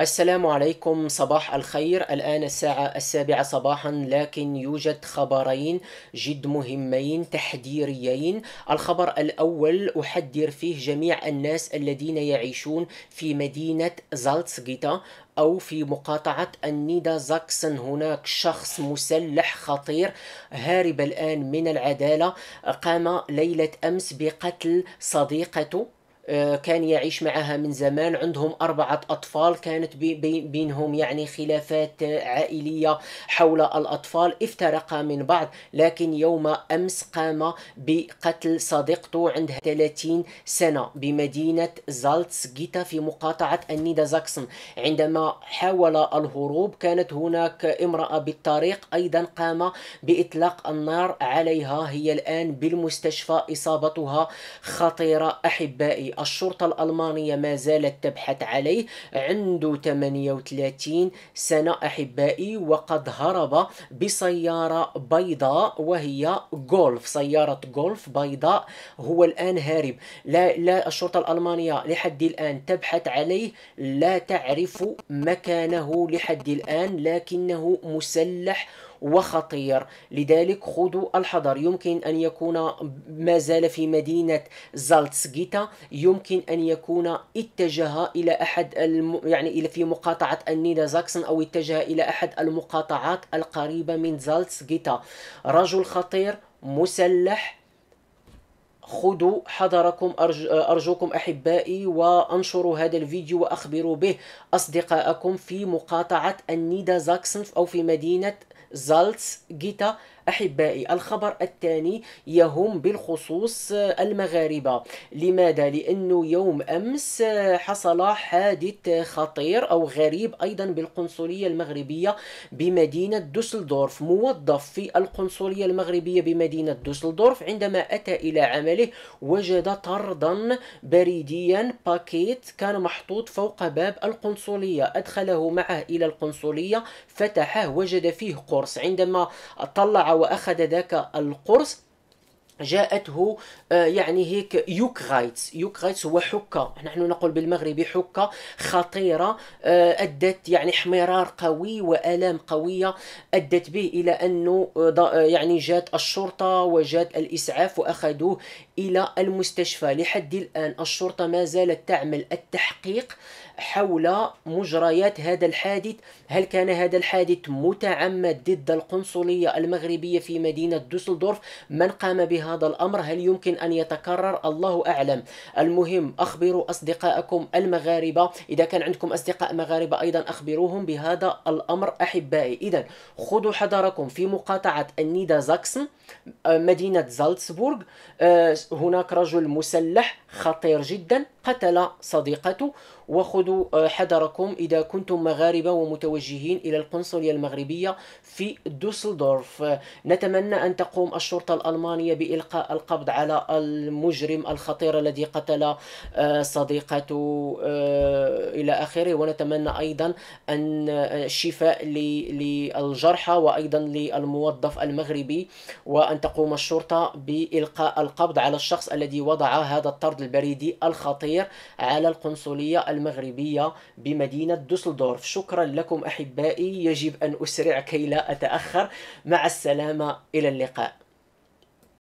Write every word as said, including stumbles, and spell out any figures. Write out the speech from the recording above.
السلام عليكم، صباح الخير. الآن الساعة السابعة صباحا، لكن يوجد خبرين جد مهمين تحذيريين. الخبر الأول أحذر فيه جميع الناس الذين يعيشون في مدينة زالزغيتا أو في مقاطعة النيدرساكسن. هناك شخص مسلح خطير هارب الآن من العدالة قام ليلة أمس بقتل صديقته، كان يعيش معها من زمان، عندهم أربعة أطفال، كانت بينهم يعني خلافات عائلية حول الأطفال، افترقا من بعض، لكن يوم أمس قام بقتل صديقته عندها ثلاثين سنة بمدينة زالزغيتا في مقاطعة النيدرساكسن. عندما حاول الهروب كانت هناك امرأة بالطريق أيضا قام بإطلاق النار عليها، هي الآن بالمستشفى، إصابتها خطيرة. أحبائي، الشرطة الألمانية ما زالت تبحث عليه، عنده ثمانية وثلاثين سنة أحبائي، وقد هرب بسيارة بيضاء وهي غولف، سيارة غولف بيضاء، هو الآن هارب. لا, لا الشرطة الألمانية لحد الآن تبحث عليه، لا تعرف مكانه لحد الآن، لكنه مسلح وخطير، لذلك خذوا الحذر. يمكن أن يكون ما زال في مدينة زالزغيتا، يمكن أن يكون اتجه إلى أحد الم... يعني إلى في مقاطعة النيدرساكسن، أو اتجه إلى أحد المقاطعات القريبة من زالزغيتا. رجل خطير مسلح، خذوا حذركم أرجوكم أحبائي، وأنشروا هذا الفيديو وأخبروا به أصدقائكم في مقاطعة النيدرساكسن أو في مدينة زالزغيتا أحبائي. الخبر الثاني يهم بالخصوص المغاربة. لماذا؟ لأنه يوم أمس حصل حادث خطير أو غريب أيضا بالقنصلية المغربية بمدينة دوسلدورف. موظف في القنصلية المغربية بمدينة دوسلدورف عندما أتى إلى عمله وجد طردا بريديا، باكيت كان محطوط فوق باب القنصلية، أدخله معه إلى القنصلية، فتحه وجد فيه قرص. عندما طلع وأخذ ذاك القرص جاءته يعني هيك يوكغايتس، يوكغايتس هو حكة، نحن نقول بالمغربي حكة خطيرة، أدت يعني احمرار قوي وآلام قوية، أدت به إلى أنه يعني جات الشرطة وجات الإسعاف وأخذوه إلى المستشفى. لحد الآن الشرطة ما زالت تعمل التحقيق حول مجريات هذا الحادث، هل كان هذا الحادث متعمد ضد القنصلية المغربية في مدينة دوسلدورف؟ من قام بهذا الأمر؟ هل يمكن أن يتكرر؟ الله أعلم. المهم أخبروا أصدقائكم المغاربة، إذا كان عندكم أصدقاء مغاربة أيضا أخبروهم بهذا الأمر أحبائي. إذا خذوا حذركم في مقاطعة النيدرساكسن مدينة زالتسبورغ، هناك رجل مسلح خطير جدا قتل صديقته، وخذوا حذركم إذا كنتم مغاربة ومتوجهين إلى القنصلية المغربية في دوسلدورف. نتمنى أن تقوم الشرطة الألمانية بإلقاء القبض على المجرم الخطير الذي قتل صديقته إلى آخره، ونتمنى أيضا أن الشفاء للجرحى وأيضا للموظف المغربي، وأن تقوم الشرطة بإلقاء القبض على الشخص الذي وضع هذا الطرد البريدي الخطير على القنصلية المغربية بمدينة دوسلدورف. شكرا لكم أحبائي، يجب أن أسرع كي لا أتأخر. مع السلامة، إلى اللقاء.